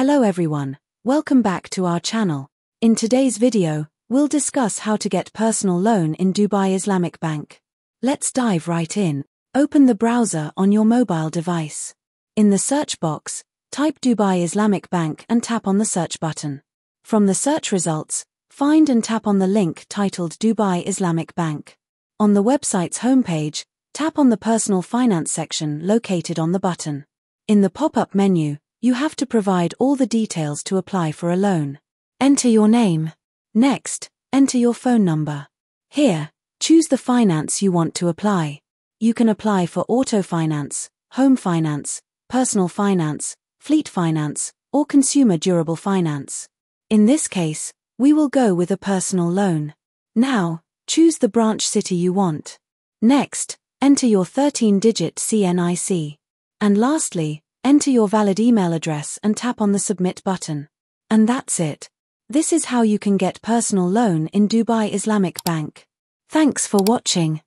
Hello everyone, welcome back to our channel. In today's video, we'll discuss how to get personal loan in Dubai Islamic Bank. Let's dive right in. Open the browser on your mobile device. In the search box, type Dubai Islamic Bank and tap on the search button. From the search results, find and tap on the link titled Dubai Islamic Bank. On the website's homepage, tap on the personal finance section located on the button. In the pop-up menu, you have to provide all the details to apply for a loan. Enter your name. Next, enter your phone number. Here, choose the finance you want to apply. You can apply for auto finance, home finance, personal finance, fleet finance, or consumer durable finance. In this case, we will go with a personal loan. Now, choose the branch city you want. Next, enter your 13-digit CNIC. And lastly, enter your valid email address and tap on the Submit button. And that's it. This is how you can get personal loan in Dubai Islamic Bank. Thanks for watching.